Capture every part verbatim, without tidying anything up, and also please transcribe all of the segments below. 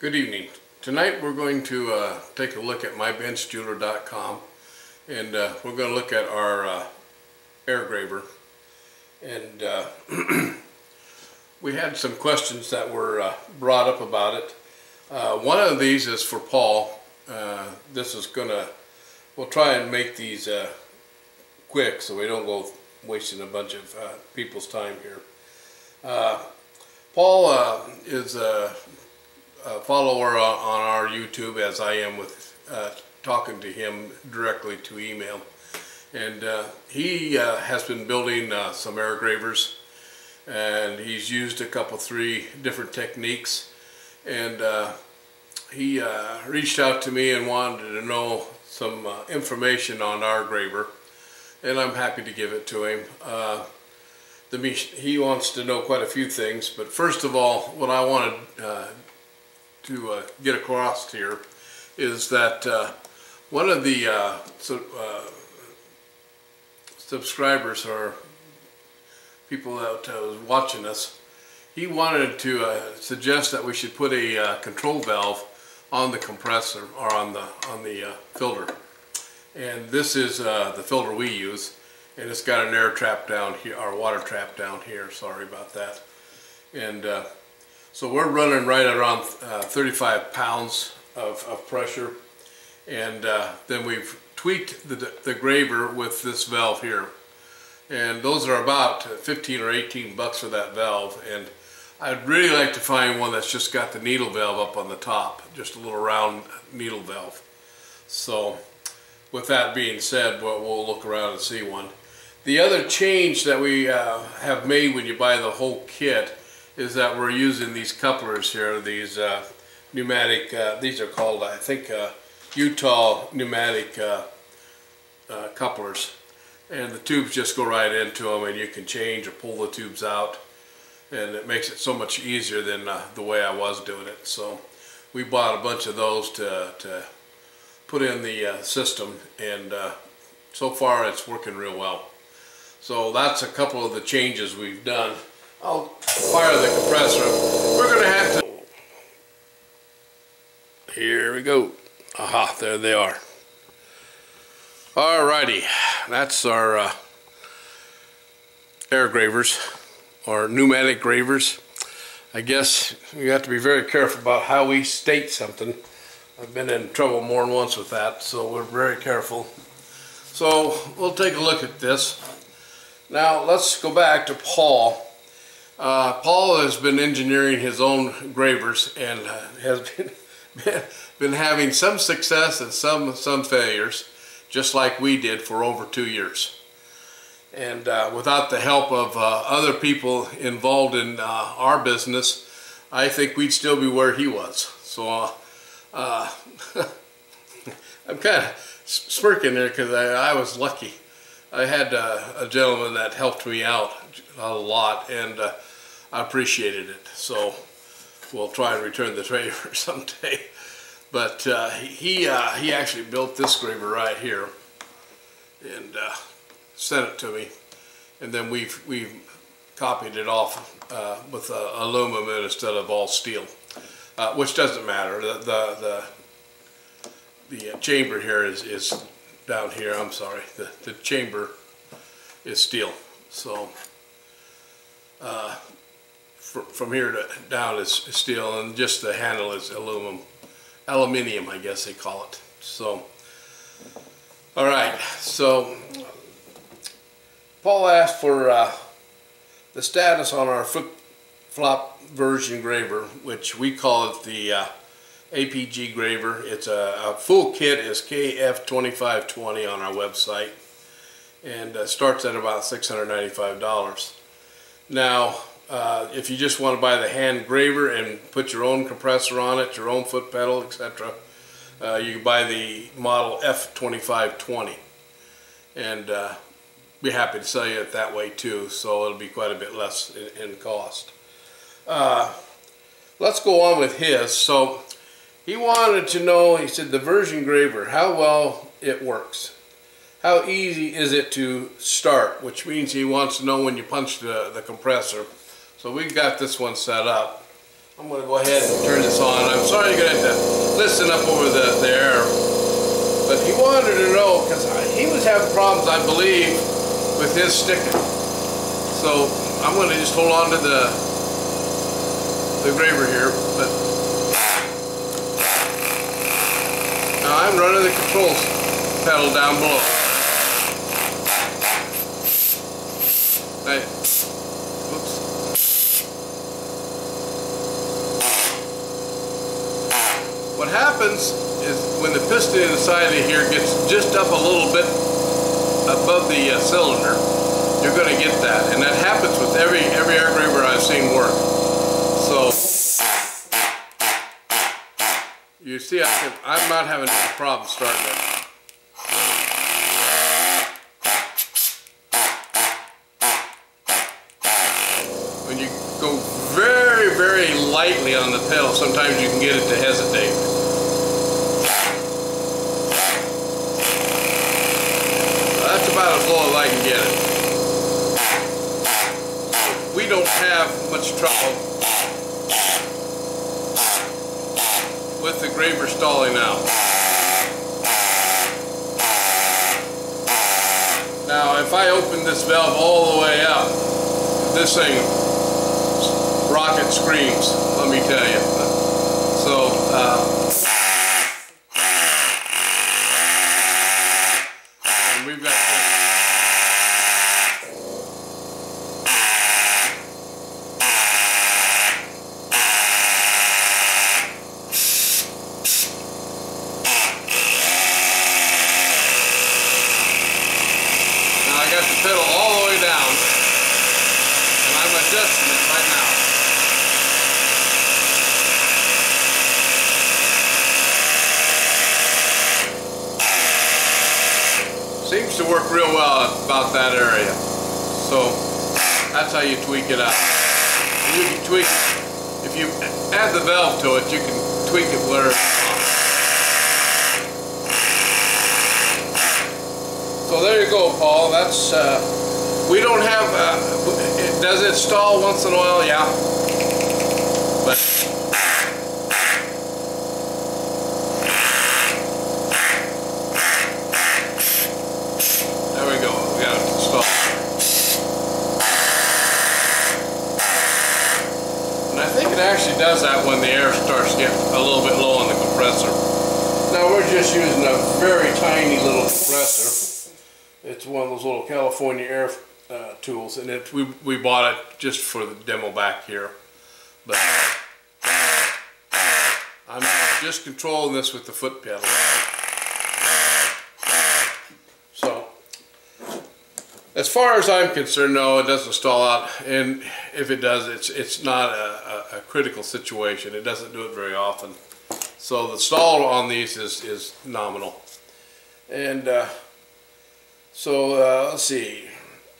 Good evening. Tonight we're going to uh, take a look at my bench jeweler dot com, and uh, we're going to look at our uh, air graver. And uh, we had some questions that were uh, brought up about it. Uh, one of these is for Paul. Uh, this is going to, we'll try and make these uh, quick so we don't go wasting a bunch of uh, people's time here. Uh, Paul uh, is a A follower on our YouTube, as I am with uh, talking to him directly to email, and uh, he uh, has been building uh, some air gravers, and he's used a couple three different techniques, and uh, he uh, reached out to me and wanted to know some uh, information on our graver, and I'm happy to give it to him. Uh, the, he wants to know quite a few things, but first of all, what I wanted uh, to uh, get across here is that uh, one of the uh, so, uh, subscribers or people that uh, was watching us, he wanted to uh, suggest that we should put a uh, control valve on the compressor or on the on the uh, filter, and this is uh, the filter we use, and it's got an air trap down here, or water trap down here. Sorry about that, and. Uh, So we're running right around uh, thirty-five pounds of, of pressure, and uh, then we've tweaked the, the graver with this valve here, and those are about fifteen or eighteen bucks for that valve. And I'd really like to find one that's just got the needle valve up on the top, just a little round needle valve. So with that being said, we'll, we'll look around and see one. The other change that we uh, have made when you buy the whole kit is that we're using these couplers here, these uh, pneumatic, uh, these are called, I think, uh, Utah pneumatic uh, uh, couplers. And the tubes just go right into them, and you can change or pull the tubes out. And it makes it so much easier than uh, the way I was doing it. So we bought a bunch of those to, to put in the uh, system, and uh, so far it's working real well. So that's a couple of the changes we've done. I'll fire the compressor up. We're going to have to... Here we go. Aha, there they are. Alrighty, that's our uh, air gravers, or pneumatic gravers. I guess we have to be very careful about how we state something. I've been in trouble more than once with that, so we're very careful. So we'll take a look at this. Now let's go back to Paul. Uh, Paul has been engineering his own gravers, and uh, has been, been having some success and some, some failures, just like we did, for over two years. And uh, without the help of uh, other people involved in uh, our business, I think we'd still be where he was. So uh, uh, I'm kind of smirking there because I, I was lucky. I had uh, a gentleman that helped me out a lot, and uh, I appreciated it, so we'll try and return the favor someday. But uh, he uh, he actually built this graver right here, and uh, sent it to me, and then we've we've copied it off uh, with uh, aluminum instead of all steel, uh, which doesn't matter. The the the, the uh, chamber here is is down here. I'm sorry. The the chamber is steel, so. Uh, from, from here to down is steel, and just the handle is aluminum, aluminium, I guess they call it. So, all right. So, Paul asked for uh, the status on our flip-flop version graver, which we call it the uh, A P G graver. It's a, a full kit is K F twenty-five twenty on our website, and uh, starts at about six hundred ninety-five dollars. Now, uh, if you just want to buy the hand graver and put your own compressor on it, your own foot pedal, et cetera, uh, you can buy the model F twenty-five twenty, and uh, be happy to sell you it that way too. So it'll be quite a bit less in, in cost. Uh, let's go on with his. So he wanted to know. He said the version graver, how well it works. How easy is it to start, which means he wants to know when you punch the, the compressor. So we've got this one set up. I'm going to go ahead and turn this on. I'm sorry you're going to have to listen up over the, the air. But he wanted to know, because he was having problems, I believe, with his sticking. So I'm going to just hold on to the, the graver here. But now I'm running the controls pedal down below. I, oops. What happens is when the piston inside of here gets just up a little bit above the uh, cylinder, you're going to get that, and that happens with every every air graver I've seen work. So you see, I can, I'm not having any problem starting it. Lightly on the pedal, sometimes you can get it to hesitate. That's about as low as I can get it. We don't have much trouble with the graver stalling out. Now, if I open this valve all the way up, this thing rocket screams, let me tell you. So, uh, we've got this. Now I got the pedal all the way down, and I'm adjusting it right now. Seems to work real well about that area. So that's how you tweak it out. And you can tweak, if you add the valve to it, you can tweak it where it's on. So there you go, Paul. That's, uh, we don't have, uh, does it stall once in a while? Yeah. But does that when the air starts getting a little bit low on the compressor. Now we're just using a very tiny little compressor. It's one of those little California air uh, tools, and it, we, we bought it just for the demo back here. But I'm just controlling this with the foot pedal. So as far as I'm concerned, no, it doesn't stall out, and if it does, it's it's not a, a, a critical situation. It doesn't do it very often, so the stall on these is is nominal. And uh, so uh, let's see,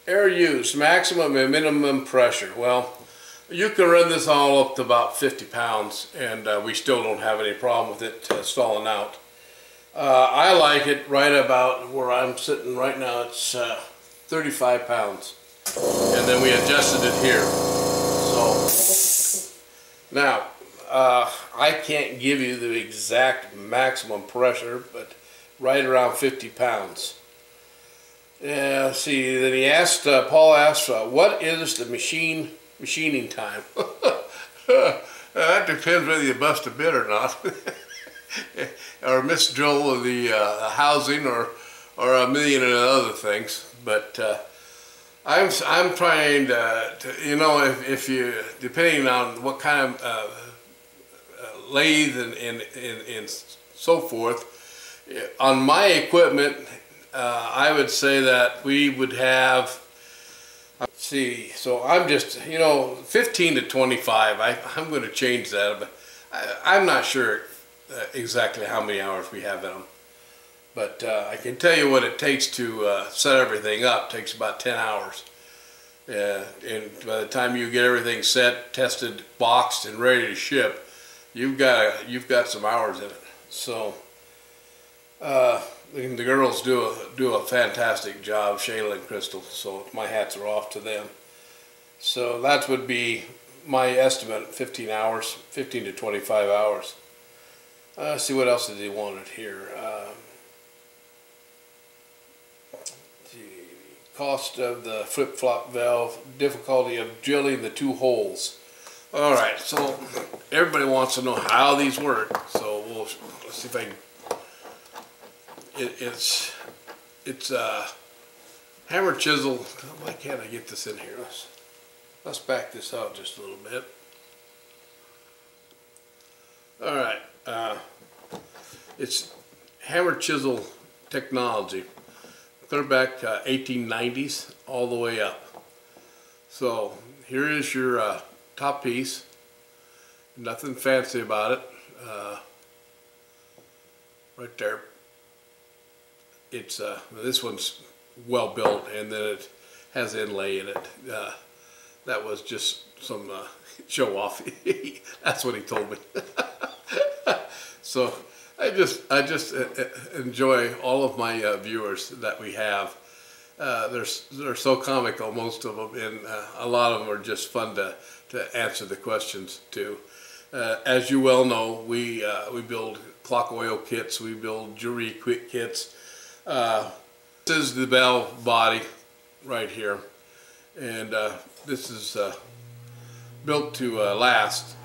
air used, maximum and minimum pressure. Well, you can run this all up to about fifty pounds, and uh, we still don't have any problem with it uh, stalling out. Uh, I like it right about where I'm sitting right now. It's uh, thirty-five pounds, and then we adjusted it here. So now uh, I can't give you the exact maximum pressure, but right around fifty pounds. Yeah, see, then he asked, uh, Paul asked, uh, what is the machine machining time? That depends whether you bust a bit or not, or misdrill the uh, housing, or or a million and other things. But uh, I'm I'm trying to, to you know, if, if you, depending on what kind of uh, lathe and, and, and, and so forth, on my equipment, uh, I would say that we would have, let's see, so I'm just, you know, fifteen to twenty-five, I, I'm going to change that, but I, I'm not sure exactly how many hours we have in them. But uh, I can tell you what it takes to uh, set everything up. It takes about ten hours. Uh, and by the time you get everything set, tested, boxed, and ready to ship, you've got a, you've got some hours in it. So uh, and the girls do a, do a fantastic job, Shayla and Crystal. So my hats are off to them. So that would be my estimate, fifteen hours, fifteen to twenty-five hours. Uh, see, what else did they want it here? Um, the cost of the flip-flop valve, difficulty of drilling the two holes. All right, so everybody wants to know how these work, so we'll let's see if I can. It, it's it's uh, hammer chisel. Why can't I get this in here? Let's, let's back this out just a little bit. All right, uh, it's hammer chisel technology. Clear back uh, eighteen nineties all the way up. So here is your. Uh, top piece, nothing fancy about it, uh, right there. It's uh, this one's well built, and then it has inlay in it. Uh, that was just some uh, show off. That's what he told me. So I just I just enjoy all of my uh, viewers that we have. Uh, they're, they're so comical, most of them, and uh, a lot of them are just fun to, to answer the questions to. Uh, as you well know, we, uh, we build clock oil kits, we build jewelry quick kits. Uh, this is the valve body right here, and uh, this is uh, built to uh, last.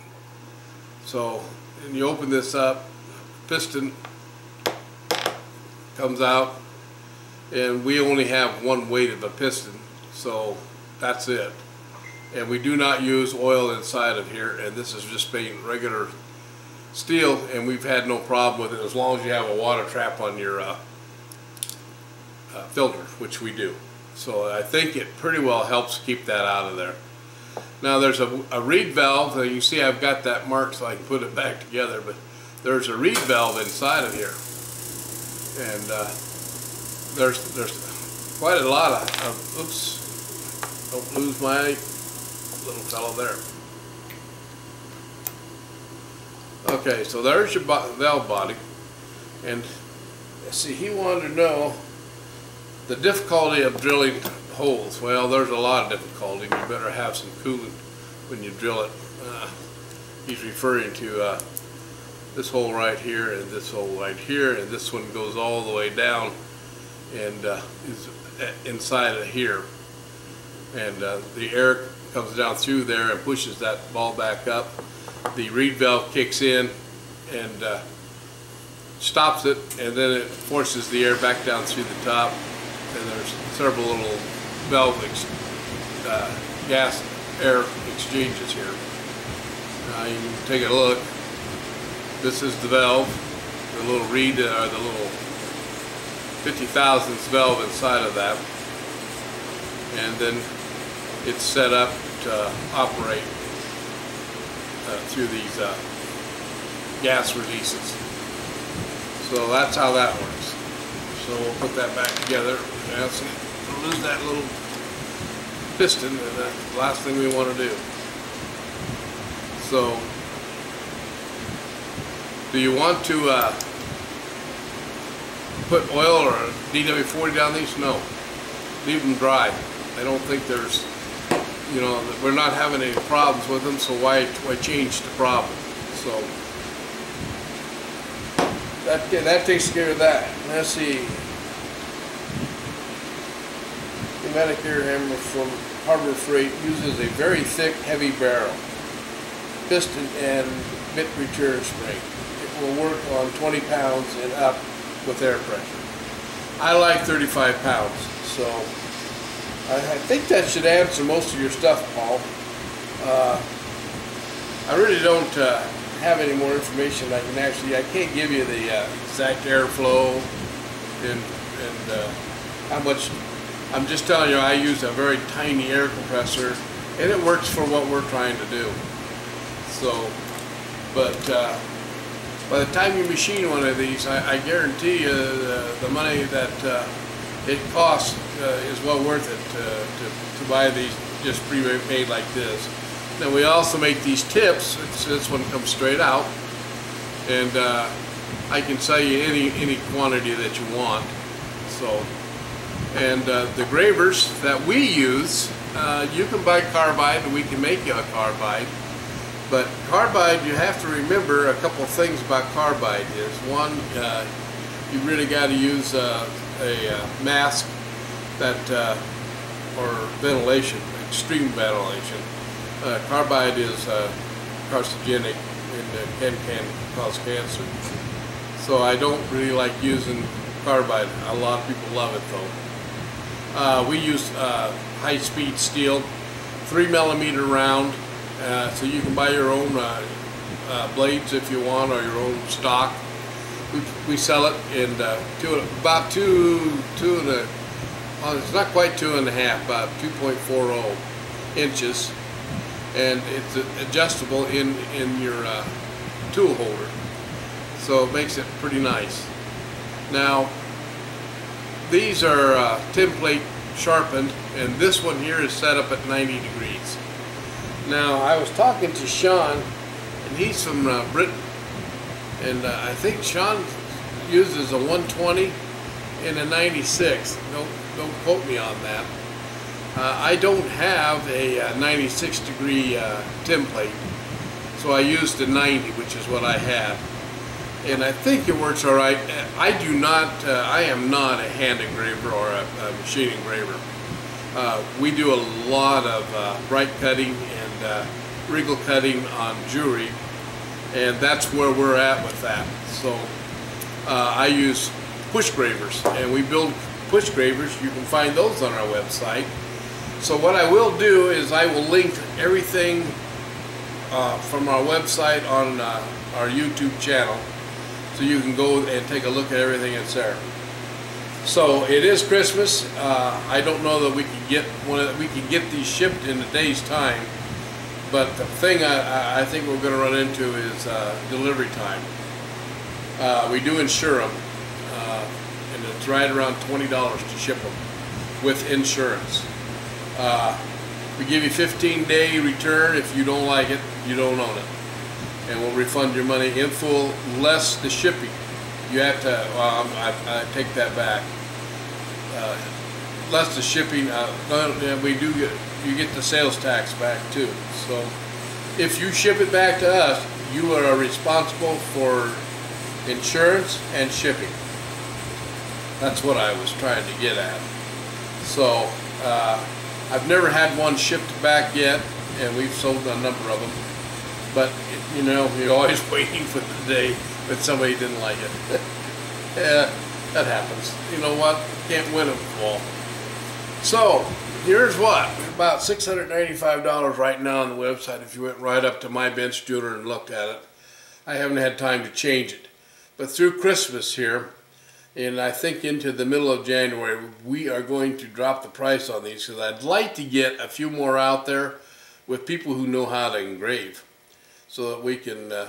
So, and you open this up, piston comes out. And we only have one weight of a piston, so that's it. And we do not use oil inside of here, and this is just being regular steel, and we've had no problem with it as long as you have a water trap on your uh, uh, filter, which we do. So I think it pretty well helps keep that out of there. Now there's a, a reed valve, and you see I've got that marked so I can put it back together, but there's a reed valve inside of here. And uh, There's there's quite a lot of, of oops, don't lose my little fellow there. Okay, so there's your bo valve body, and see, he wanted to know the difficulty of drilling holes. Well, there's a lot of difficulty. You better have some coolant when you drill it. Uh, he's referring to uh, this hole right here, and this hole right here, and this one goes all the way down. And uh, is inside of here, and uh, the air comes down through there and pushes that ball back up. The reed valve kicks in and uh, stops it, and then it forces the air back down through the top. And there's several little valve ex uh, gas air exchanges here. Uh, you can take a look. This is the valve, the little reed or uh, the little fifty thousandths valve inside of that, and then it's set up to operate uh, through these uh, gas releases. So that's how that works. So we'll put that back together. Yeah, so we'll lose that little piston, and that's the last thing we want to do. So, do you want to uh, put oil or a D W forty down these? No. Leave them dry. I don't think there's, you know, we're not having any problems with them, so why, why change the problem? So, that, that takes care of that. Let's see. The pneumatic air hammer from Harbor Freight uses a very thick, heavy barrel, piston, and bit return spring. It will work on twenty pounds and up with air pressure. I like thirty-five pounds, so I, I think that should answer most of your stuff, Paul. Uh, I really don't uh, have any more information. I can actually, I can't give you the uh, exact airflow and, and uh, how much. I'm just telling you, I use a very tiny air compressor, and it works for what we're trying to do. So, but. Uh, By the time you machine one of these, I, I guarantee you the, the money that uh, it costs uh, is well worth it uh, to, to buy these just pre-made like this. Then we also make these tips. It's, this one comes straight out, and uh, I can sell you any any quantity that you want. So, and uh, the gravers that we use uh, you can buy carbide and we can make you a carbide. But carbide, you have to remember a couple things about carbide is, one, uh, you really got to use uh, a uh, mask that, uh, or ventilation, extreme ventilation. Uh, carbide is uh, carcinogenic and can, can cause cancer. So I don't really like using carbide. A lot of people love it though. Uh, we use uh, high-speed steel, three millimeter round. Uh, so you can buy your own uh, uh, blades if you want, or your own stock. We, we sell it in uh, two, about two, two and a, well, it's not quite two and a half, about two point four zero inches, and it's adjustable in in your uh, tool holder, so it makes it pretty nice. Now these are uh, template sharpened, and this one here is set up at ninety degrees. Now, I was talking to Sean, and he's from uh, Britain, and uh, I think Sean uses a one twenty and a ninety-six. Don't, don't quote me on that. Uh, I don't have a uh, ninety-six degree uh, template, so I used a ninety, which is what I have. And I think it works all right. I do not, uh, I am not a hand engraver or a, a machine engraver. Uh, we do a lot of uh, bright cutting and uh, wrinkle cutting on jewelry, and that's where we're at with that. So uh, I use push gravers, and we build push gravers. You can find those on our website. So what I will do is I will link everything uh, from our website on uh, our YouTube channel, so you can go and take a look at everything that's there. So it is Christmas. Uh, I don't know that we could get one of, we could get these shipped in a day's time, but the thing I, I think we're going to run into is uh, delivery time. Uh, we do insure them, uh, and it's right around twenty dollars to ship them with insurance. Uh, we give you fifteen day return. If you don't like it, you don't own it, and we'll refund your money in full, less the shipping. You have to, well, I, I take that back, uh, less the shipping, uh, we do get, you get the sales tax back too. So if you ship it back to us, you are responsible for insurance and shipping. That's what I was trying to get at. So uh, I've never had one shipped back yet, and we've sold a number of them, but you know, you're always waiting for the day but somebody didn't like it. Yeah, that happens. You know what? Can't win them all. So here's what. About six hundred ninety-five dollars right now on the website if you went right up to My Bench Jeweler and looked at it. I haven't had time to change it. But through Christmas here, and I think into the middle of January, we are going to drop the price on these, because I'd like to get a few more out there with people who know how to engrave, so that we can uh,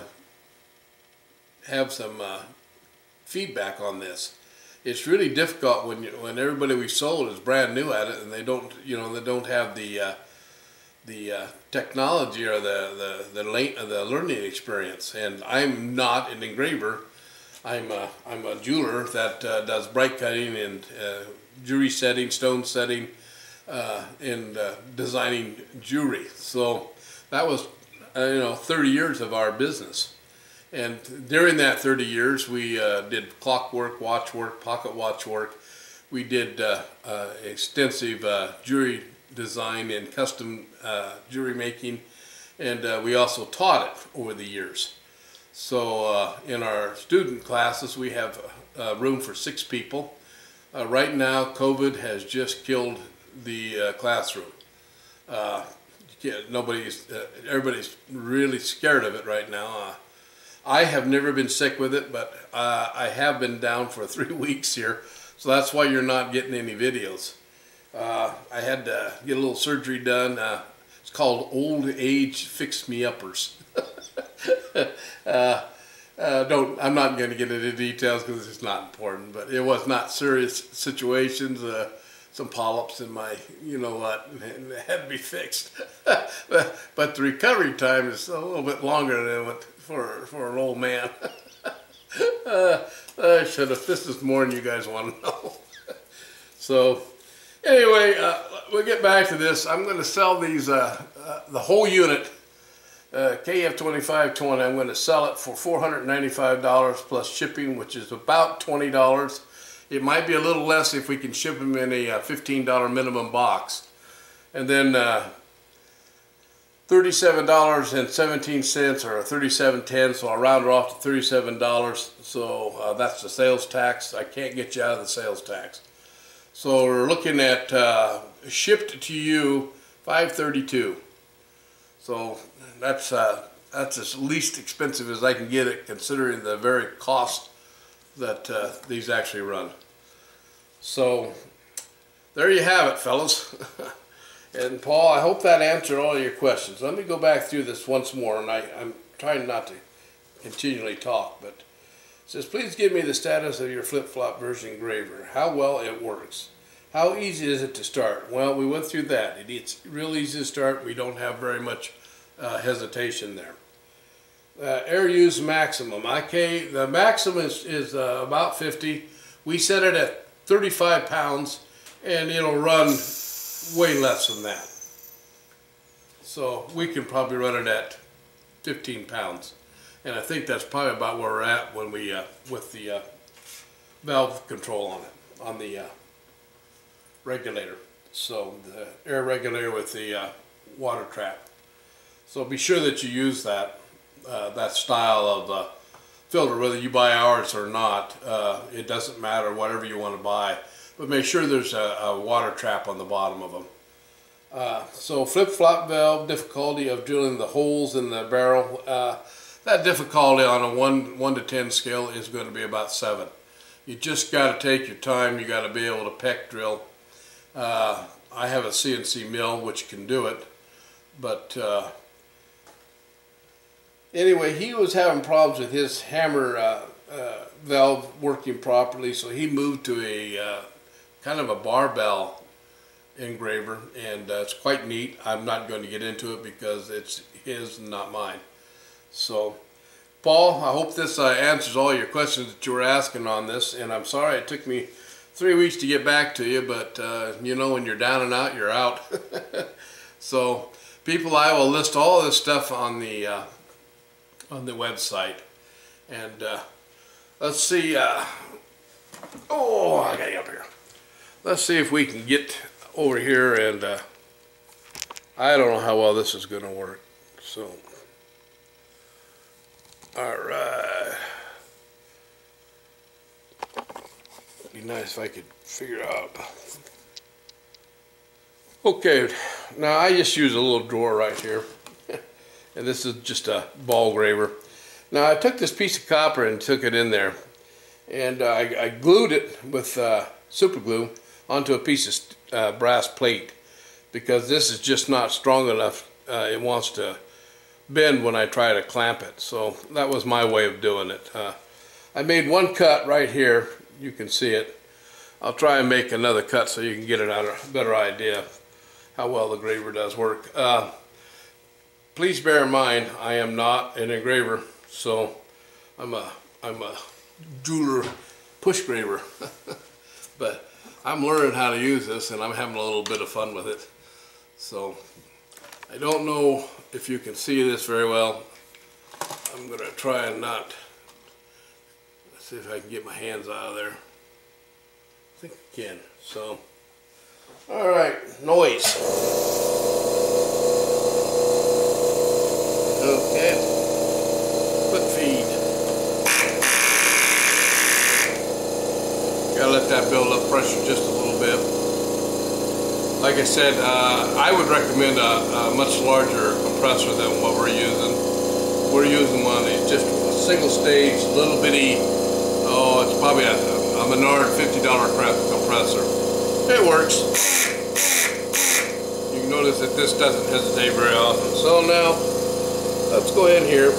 have some uh, feedback on this. It's really difficult when you, when everybody we sold is brand new at it, and they don't, you know, they don't have the uh, the uh, technology or the the the, late, the learning experience. And I'm not an engraver. I'm a, I'm a jeweler that uh, does bright cutting and uh, jewelry setting, stone setting, uh, and uh, designing jewelry. So that was uh, you know, thirty years of our business. And during that thirty years, we uh, did clock work, watch work, pocket watch work. We did uh, uh, extensive uh, jewelry design and custom uh, jewelry making. And uh, we also taught it over the years. So uh, in our student classes, we have uh, room for six people. Uh, right now, COVID has just killed the uh, classroom. Uh, you can't, nobody's, uh, everybody's really scared of it right now. Uh, I have never been sick with it, but uh, I have been down for three weeks here, so that's why you're not getting any videos. Uh, I had to get a little surgery done. Uh, it's called old age fix-me-uppers. uh, uh, don't, I'm not going to get into details because it's not important, but it was not serious situations. Uh, some polyps in my, you know what, and it had to be fixed. But the recovery time is a little bit longer than what For, for an old man. uh, I should have, this is more than you guys want to know. So Anyway, uh, we'll get back to this. I'm going to sell these, uh, uh, the whole unit, uh, K F twenty-five twenty. I'm going to sell it for four hundred ninety-five dollars plus shipping, which is about twenty dollars. It might be a little less if we can ship them in a uh, fifteen dollar minimum box. And then uh, thirty-seven dollars and seventeen cents or thirty-seven ten, so I'll round it off to thirty-seven dollars. So uh, that's the sales tax. I can't get you out of the sales tax. So we're looking at uh, shipped to you five thirty-two. So that's uh, that's as least expensive as I can get it, considering the very cost that uh, these actually run. So there you have it, fellas. And Paul, I hope that answered all your questions. Let me go back through this once more, and I, I'm trying not to continually talk, but it says, please give me the status of your flip-flop version engraver, how well it works. How easy is it to start? Well, we went through that. It, it's real easy to start. We don't have very much uh, hesitation there. Uh, air use maximum. Okay, the maximum is, is uh, about fifty. We set it at thirty-five pounds, and it'll run way less than that. So we can probably run it at fifteen pounds. And I think that's probably about where we're at when we uh, with the uh, valve control on it, on the uh, regulator. So the air regulator with the uh, water trap. So be sure that you use that uh, that style of uh, filter, whether you buy ours or not. Uh, it doesn't matter, whatever you want to buy, but make sure there's a, a water trap on the bottom of them. Uh, so flip-flop valve difficulty of drilling the holes in the barrel. Uh, That difficulty on a one, one to ten scale is going to be about seven. You just got to take your time. You got to be able to peck drill. Uh, I have a C N C mill which can do it, but uh, anyway, he was having problems with his hammer uh, uh, valve working properly, so he moved to a uh, kind of a barbell engraver, and uh, it's quite neat. I'm not going to get into it because it's his, not mine. So, Paul, I hope this uh, answers all your questions that you were asking on this, and I'm sorry it took me three weeks to get back to you, but uh, you know, when you're down and out, you're out. So, people, I will list all this stuff on the uh, on the website, and uh, let's see. Uh, oh, I gotta get up here. Let's see if we can get over here, and uh, I don't know how well this is going to work. So. All right. It'd be nice if I could figure it out. Okay, now I just use a little drawer right here, and this is just a ball graver. Now I took this piece of copper and took it in there, and uh, I, I glued it with uh, super glue onto a piece of uh, brass plate, because this is just not strong enough. Uh, it wants to bend when I try to clamp it, so that was my way of doing it. Uh, I made one cut right here. You can see it. I'll try and make another cut so you can get a better idea how well the graver does work. Uh, please bear in mind, I am not an engraver, so I'm a I'm a jeweler push graver. But I'm learning how to use this, and I'm having a little bit of fun with it. So I don't know if you can see this very well. I'm going to try and not. Let's see if I can get my hands out of there. I think I can. So, all right, noise. Okay, foot feed. Gotta let that build up pressure just a little bit. Like I said, uh, I would recommend a, a much larger compressor than what we're using. We're using one that's just a single stage, little bitty, oh, it's probably a, a Menard fifty dollar compressor. It works. You can notice that this doesn't hesitate very often. So now, let's go in here.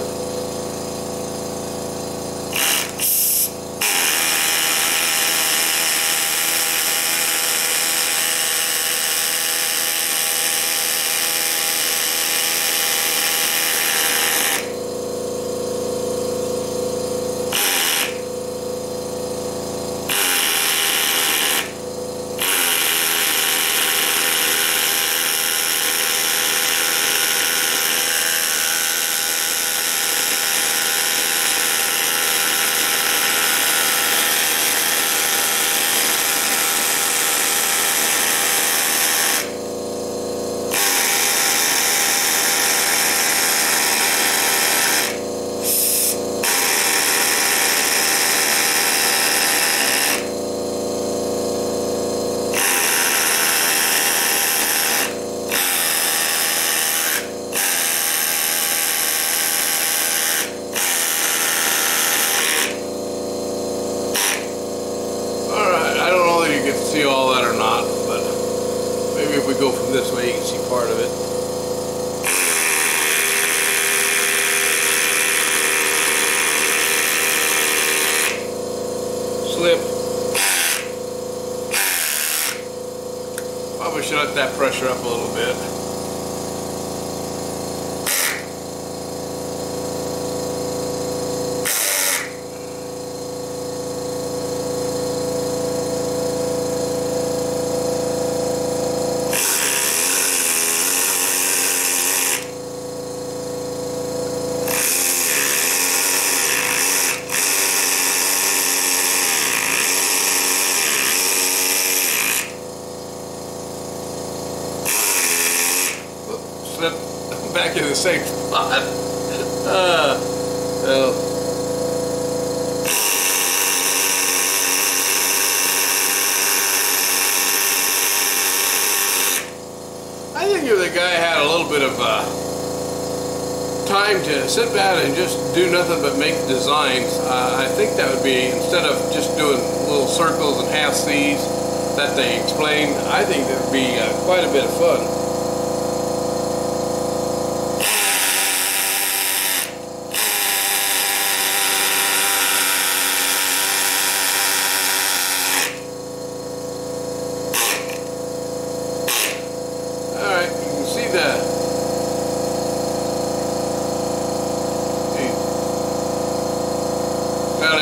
let that pressure up a little bit. Back in the same spot. Uh, uh. I think if the guy had a little bit of uh, time to sit down and just do nothing but make designs, uh, I think that would be, instead of just doing little circles and half C's that they explain, I think that would be uh, quite a bit of fun.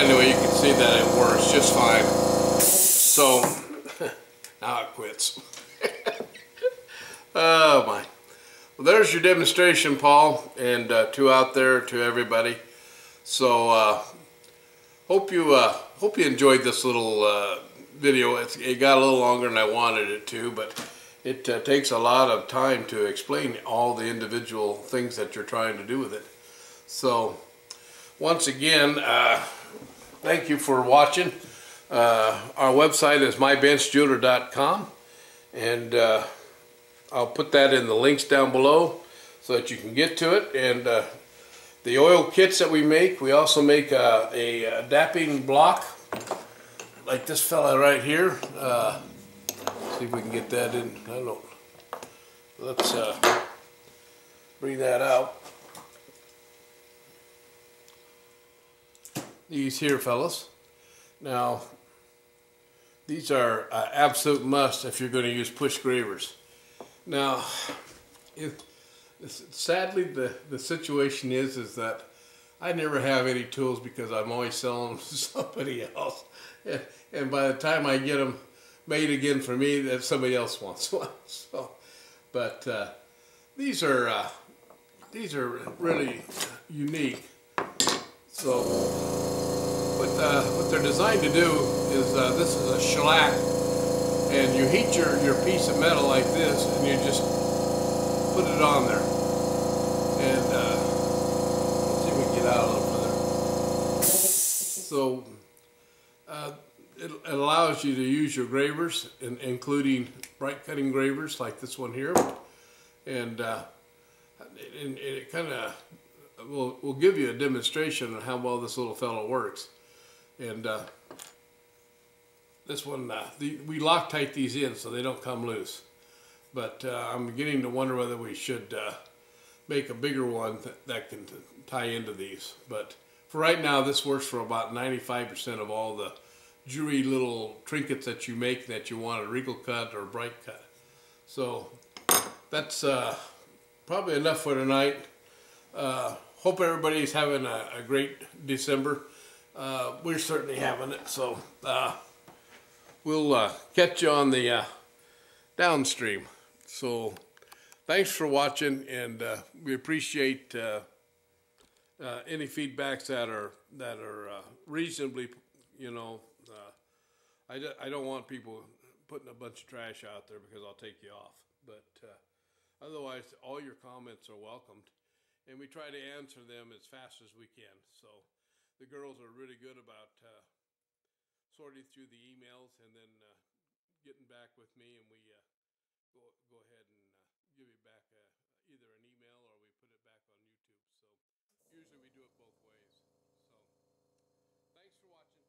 Anyway, you can see that it works just fine. So now it quits. Oh my! Well, there's your demonstration, Paul, and uh, to out there to everybody. So uh, hope you uh, hope you enjoyed this little uh, video. It's, it got a little longer than I wanted it to, but it uh, takes a lot of time to explain all the individual things that you're trying to do with it. So once again, uh, thank you for watching. Uh, our website is my bench jeweler dot com, and uh, I'll put that in the links down below so that you can get to it. And uh, the oil kits that we make, we also make uh, a, a dapping block like this fella right here. Uh, see if we can get that in. I don't know. Let's uh, bring that out. These here, fellas. Now, these are uh, absolute must if you're going to use push gravers. Now, if, sadly, the the situation is is that I never have any tools because I'm always selling them to somebody else, and, and by the time I get them made again for me, that somebody else wants one. So, but uh, these are uh, these are really unique. So. What, uh, what they're designed to do is, uh, this is a shellac, and you heat your, your piece of metal like this, and you just put it on there. And uh, let's see if we can get out a little further. So uh, it, it allows you to use your gravers, in, including bright cutting gravers like this one here, and, uh, and it kind of will will give you a demonstration on how well this little fellow works. And uh, this one, uh, the, we Loctite these in so they don't come loose. But uh, I'm beginning to wonder whether we should uh, make a bigger one th that can t tie into these. But for right now, this works for about ninety-five percent of all the jewelry little trinkets that you make that you want a wrinkle cut or bright cut. So that's uh, probably enough for tonight. Uh, hope everybody's having a, a great December. Uh, we're certainly having it, so uh, we'll uh, catch you on the uh, downstream. So thanks for watching, and uh, we appreciate uh, uh, any feedbacks that are that are uh, reasonably, you know, uh, I, d I don't want people putting a bunch of trash out there because I'll take you off, but uh, otherwise all your comments are welcomed, and we try to answer them as fast as we can. So the girls are really good about uh, sorting through the emails and then uh, getting back with me, and we uh, go, go ahead and uh, give you back a, either an email or we put it back on YouTube. So usually we do it both ways. So thanks for watching.